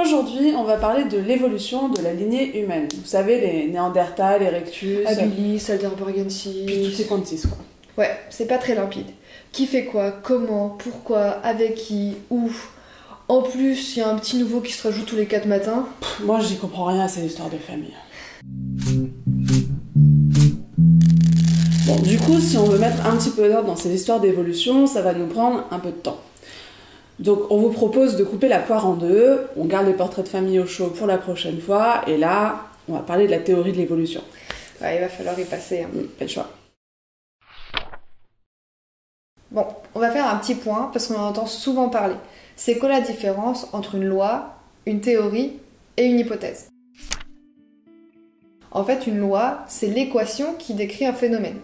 Aujourd'hui, on va parler de l'évolution de la lignée humaine. Vous savez, les Néandertal, Erectus, Habilis, Heidelbergensis... Puis tous ces quantis, quoi. Ouais, c'est pas très limpide. Qui fait quoi, comment, pourquoi, avec qui, où. En plus, il y a un petit nouveau qui se rajoute tous les 4 matins. Pff, moi, j'y comprends rien à ces histoires de famille. Bon, du coup, si on veut mettre un petit peu d'ordre dans ces histoires d'évolution, ça va nous prendre un peu de temps. Donc on vous propose de couper la poire en deux, on garde les portraits de famille au chaud pour la prochaine fois, et là, on va parler de la théorie de l'évolution. Ouais, il va falloir y passer, hein. Pas le choix. Bon, on va faire un petit point, parce qu'on en entend souvent parler. C'est quoi la différence entre une loi, une théorie et une hypothèse? En fait, une loi, c'est l'équation qui décrit un phénomène.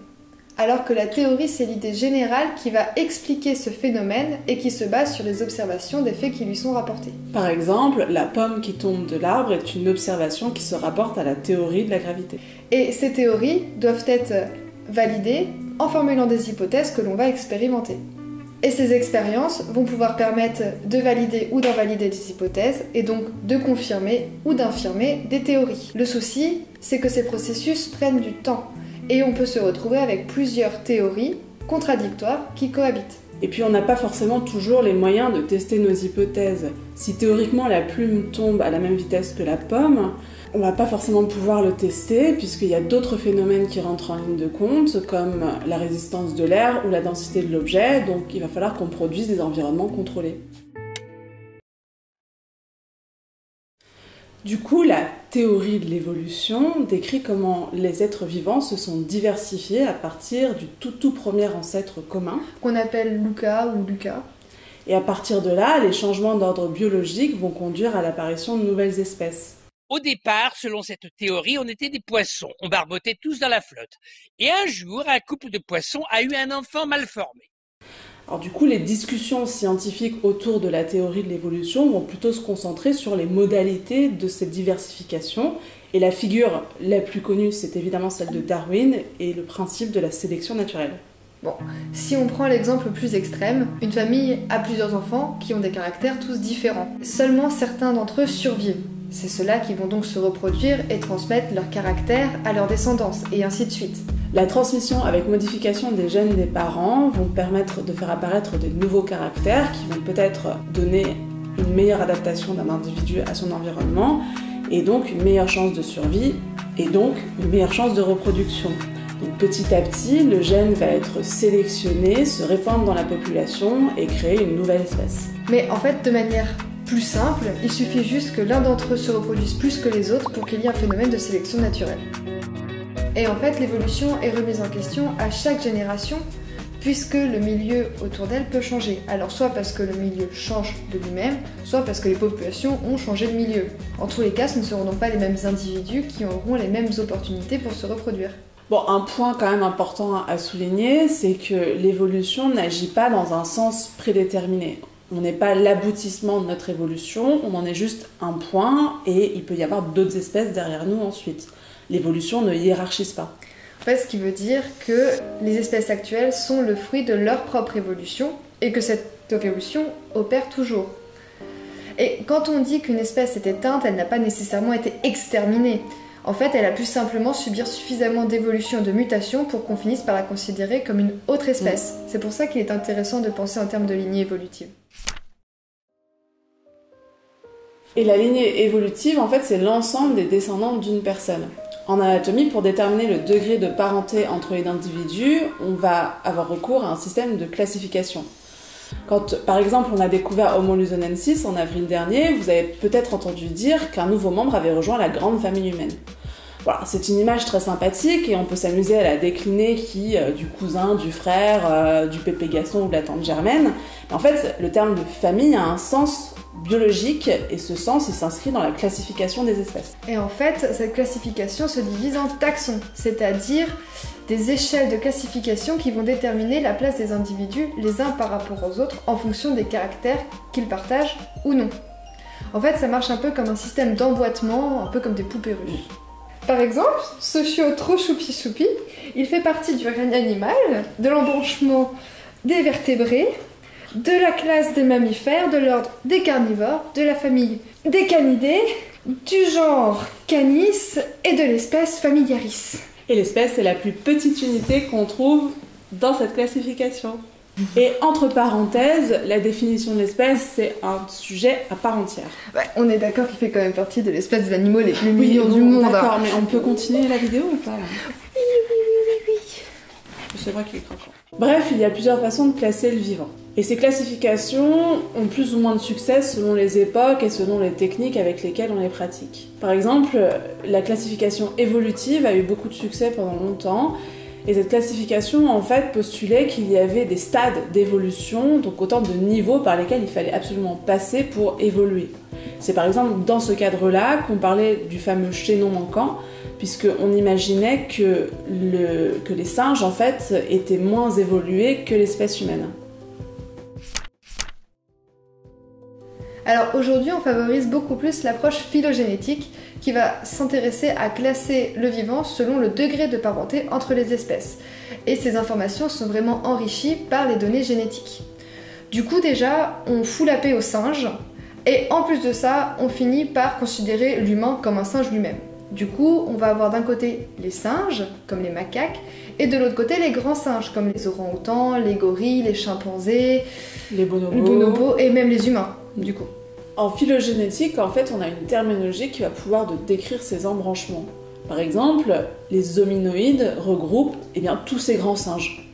Alors que la théorie, c'est l'idée générale qui va expliquer ce phénomène et qui se base sur les observations des faits qui lui sont rapportés. Par exemple, la pomme qui tombe de l'arbre est une observation qui se rapporte à la théorie de la gravité. Et ces théories doivent être validées en formulant des hypothèses que l'on va expérimenter. Et ces expériences vont pouvoir permettre de valider ou d'invalider des hypothèses et donc de confirmer ou d'infirmer des théories. Le souci, c'est que ces processus prennent du temps. Et on peut se retrouver avec plusieurs théories contradictoires qui cohabitent. Et puis on n'a pas forcément toujours les moyens de tester nos hypothèses. Si théoriquement la plume tombe à la même vitesse que la pomme, on va pas forcément pouvoir le tester puisqu'il y a d'autres phénomènes qui rentrent en ligne de compte comme la résistance de l'air ou la densité de l'objet, donc il va falloir qu'on produise des environnements contrôlés. Du coup, la théorie de l'évolution décrit comment les êtres vivants se sont diversifiés à partir du tout premier ancêtre commun, qu'on appelle Luca ou Luca. Et à partir de là, les changements d'ordre biologique vont conduire à l'apparition de nouvelles espèces. Au départ, selon cette théorie, on était des poissons, on barbotait tous dans la flotte. Et un jour, un couple de poissons a eu un enfant mal formé. Alors du coup, les discussions scientifiques autour de la théorie de l'évolution vont plutôt se concentrer sur les modalités de cette diversification. Et la figure la plus connue, c'est évidemment celle de Darwin et le principe de la sélection naturelle. Bon, si on prend l'exemple le plus extrême, une famille a plusieurs enfants qui ont des caractères tous différents. Seulement certains d'entre eux survivent. C'est ceux-là qui vont donc se reproduire et transmettre leur caractère à leur descendance, et ainsi de suite. La transmission avec modification des gènes des parents vont permettre de faire apparaître des nouveaux caractères qui vont peut-être donner une meilleure adaptation d'un individu à son environnement, et donc une meilleure chance de survie, et donc une meilleure chance de reproduction. Donc petit à petit, le gène va être sélectionné, se répandre dans la population et créer une nouvelle espèce. Mais en fait, de manière plus simple, il suffit juste que l'un d'entre eux se reproduise plus que les autres pour qu'il y ait un phénomène de sélection naturelle. Et en fait, l'évolution est remise en question à chaque génération, puisque le milieu autour d'elle peut changer. Alors soit parce que le milieu change de lui-même, soit parce que les populations ont changé de milieu. En tous les cas, ce ne seront donc pas les mêmes individus qui auront les mêmes opportunités pour se reproduire. Bon, un point quand même important à souligner, c'est que l'évolution n'agit pas dans un sens prédéterminé. On n'est pas l'aboutissement de notre évolution, on en est juste un point et il peut y avoir d'autres espèces derrière nous ensuite. L'évolution ne hiérarchise pas. En fait, ce qui veut dire que les espèces actuelles sont le fruit de leur propre évolution et que cette évolution opère toujours. Et quand on dit qu'une espèce est éteinte, elle n'a pas nécessairement été exterminée. En fait, elle a pu simplement subir suffisamment d'évolution et de mutation pour qu'on finisse par la considérer comme une autre espèce. C'est pour ça qu'il est intéressant de penser en termes de lignée évolutive. Et la lignée évolutive, en fait, c'est l'ensemble des descendants d'une personne. En anatomie, pour déterminer le degré de parenté entre les individus, on va avoir recours à un système de classification. Quand, par exemple, on a découvert Homo luzonensis en avril dernier, vous avez peut-être entendu dire qu'un nouveau membre avait rejoint la grande famille humaine. Voilà, c'est une image très sympathique et on peut s'amuser à la décliner qui du cousin, du frère, du pépé Gaston ou de la tante Germaine. Mais en fait, le terme de famille a un sens biologique et ce sens il s'inscrit dans la classification des espèces. Et en fait, cette classification se divise en taxons, c'est-à-dire des échelles de classification qui vont déterminer la place des individus les uns par rapport aux autres en fonction des caractères qu'ils partagent ou non. En fait, ça marche un peu comme un système d'emboîtement, un peu comme des poupées russes. Par exemple, ce chiot trop choupi-choupi, il fait partie du règne animal, de l'embranchement des vertébrés, de la classe des mammifères, de l'ordre des carnivores, de la famille des canidés, du genre Canis et de l'espèce Familiaris. Et l'espèce est la plus petite unité qu'on trouve dans cette classification. Et entre parenthèses, la définition de l'espèce, c'est un sujet à part entière. Ouais, on est d'accord qu'il fait quand même partie de l'espèce des animaux les plus millions du monde. D'accord, hein. Mais on peut continuer la vidéo ou pas là? Oui. C'est vrai qu'il est croquant. Bref, il y a plusieurs façons de classer le vivant. Et ces classifications ont plus ou moins de succès selon les époques et selon les techniques avec lesquelles on les pratique. Par exemple, la classification évolutive a eu beaucoup de succès pendant longtemps. Et cette classification, en fait, postulait qu'il y avait des stades d'évolution, donc autant de niveaux par lesquels il fallait absolument passer pour évoluer. C'est par exemple dans ce cadre-là qu'on parlait du fameux chaînon manquant, puisqu'on imaginait que les singes, en fait, étaient moins évolués que l'espèce humaine. Alors aujourd'hui, on favorise beaucoup plus l'approche phylogénétique qui va s'intéresser à classer le vivant selon le degré de parenté entre les espèces. Et ces informations sont vraiment enrichies par les données génétiques. Du coup, déjà, on fout la paix aux singes et en plus de ça, on finit par considérer l'humain comme un singe lui-même. Du coup, on va avoir d'un côté les singes, comme les macaques, et de l'autre côté les grands singes, comme les orangs-outans, les gorilles, les chimpanzés, les bonobos et même les humains. Du coup. En phylogénétique, en fait, on a une terminologie qui va pouvoir décrire ces embranchements. Par exemple, les hominoïdes regroupent tous ces grands singes.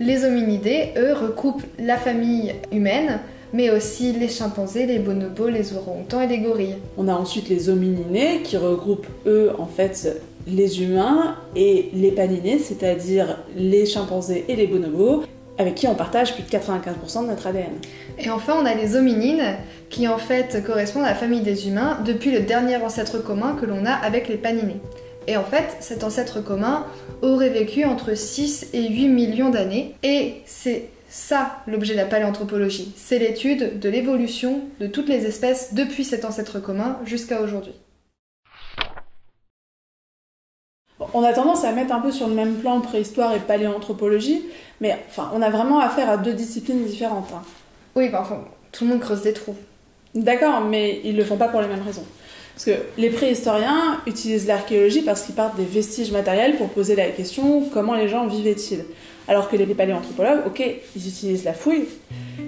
Les hominidés, eux, regroupent la famille humaine, mais aussi les chimpanzés, les bonobos, les orangs-outans et les gorilles. On a ensuite les homininés qui regroupent, eux, en fait, les humains et les paninés, c'est-à-dire les chimpanzés et les bonobos, avec qui on partage plus de 95% de notre ADN. Et enfin, on a les hominines, qui en fait correspondent à la famille des humains depuis le dernier ancêtre commun que l'on a avec les paninés. Et en fait, cet ancêtre commun aurait vécu entre 6 et 8 millions d'années, et c'est ça l'objet de la paléanthropologie, c'est l'étude de l'évolution de toutes les espèces depuis cet ancêtre commun jusqu'à aujourd'hui. On a tendance à mettre un peu sur le même plan préhistoire et paléanthropologie, mais enfin, on a vraiment affaire à deux disciplines différentes. Hein. Oui, ben, enfin, tout le monde creuse des trous. D'accord, mais ils le font pas pour les mêmes raisons. Parce que les préhistoriens utilisent l'archéologie parce qu'ils partent des vestiges matériels pour poser la question comment les gens vivaient-ils. Alors que les paléanthropologues, ok, ils utilisent la fouille,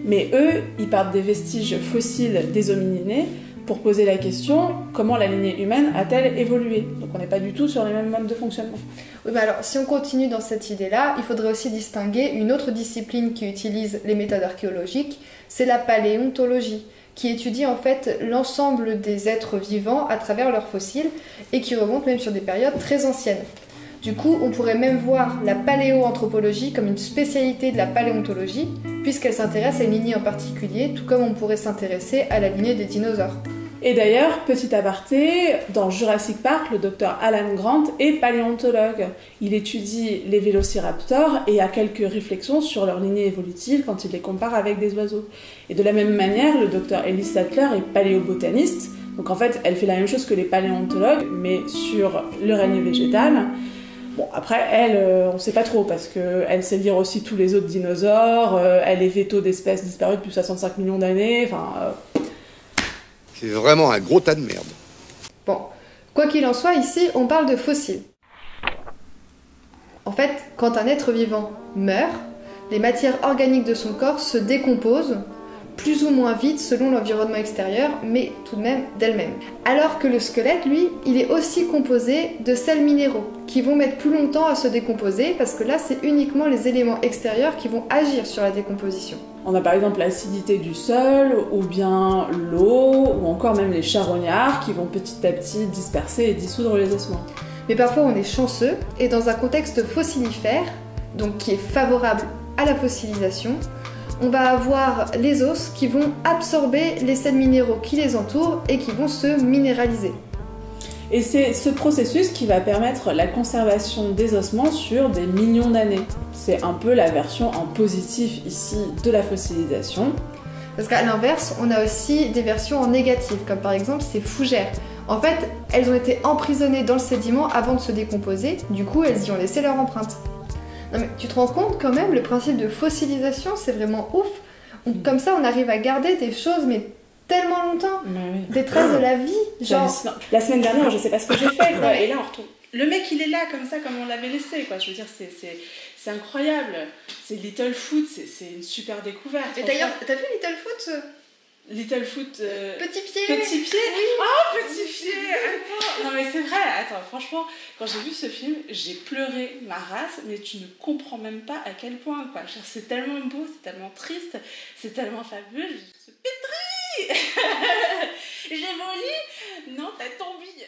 mais eux, ils partent des vestiges fossiles des homininés pour poser la question comment la lignée humaine a-t-elle évolué. Donc on n'est pas du tout sur les mêmes modes de fonctionnement. Oui, bah alors si on continue dans cette idée-là, il faudrait aussi distinguer une autre discipline qui utilise les méthodes archéologiques, c'est la paléontologie, qui étudie en fait l'ensemble des êtres vivants à travers leurs fossiles et qui remonte même sur des périodes très anciennes. Du coup, on pourrait même voir la paléoanthropologie comme une spécialité de la paléontologie, puisqu'elle s'intéresse à une lignée en particulier, tout comme on pourrait s'intéresser à la lignée des dinosaures. Et d'ailleurs, petit aparté, dans Jurassic Park, le docteur Alan Grant est paléontologue. Il étudie les vélociraptors et a quelques réflexions sur leur lignée évolutive quand il les compare avec des oiseaux. Et de la même manière, le docteur Ellie Sattler est paléobotaniste. Donc en fait, elle fait la même chose que les paléontologues, mais sur le règne végétal. Bon, après, elle, on sait pas trop, parce qu'elle sait lire aussi tous les autres dinosaures, elle est veto d'espèces disparues depuis 65 millions d'années, enfin... C'est vraiment un gros tas de merde. Bon, quoi qu'il en soit, ici, on parle de fossiles. En fait, quand un être vivant meurt, les matières organiques de son corps se décomposent, plus ou moins vite selon l'environnement extérieur, mais tout de même d'elle-même. Alors que le squelette, lui, il est aussi composé de sels minéraux, qui vont mettre plus longtemps à se décomposer, parce que là, c'est uniquement les éléments extérieurs qui vont agir sur la décomposition. On a par exemple l'acidité du sol, ou bien l'eau, ou encore même les charognards, qui vont petit à petit disperser et dissoudre les ossements. Mais parfois, on est chanceux, et dans un contexte fossilifère, donc qui est favorable à la fossilisation, on va avoir les os qui vont absorber les sels minéraux qui les entourent et qui vont se minéraliser. Et c'est ce processus qui va permettre la conservation des ossements sur des millions d'années. C'est un peu la version en positif ici de la fossilisation. Parce qu'à l'inverse, on a aussi des versions en négatif, comme par exemple ces fougères. En fait, elles ont été emprisonnées dans le sédiment avant de se décomposer, du coup elles y ont laissé leur empreinte. Non mais tu te rends compte quand même, le principe de fossilisation, c'est vraiment ouf. Comme ça, on arrive à garder des choses, mais tellement longtemps, oui. Des traces de la vie. Genre, la semaine dernière, je sais pas ce que j'ai fait, quoi. Et là, on retrouve. Le mec, il est là, comme ça, comme on l'avait laissé, quoi. Je veux dire, c'est incroyable. C'est Little Foot, c'est une super découverte. Et d'ailleurs, t'as vu Little Foot? Little Foot... Petit pied. Oui. Oh, petit pied. Attends. Non mais c'est vrai, attends, franchement, quand j'ai vu ce film, j'ai pleuré ma race, mais tu ne comprends même pas à quel point, quoi. C'est tellement beau, c'est tellement triste, c'est tellement fabuleux, je suis pétrie. J'ai volé. Non, t'as tombé.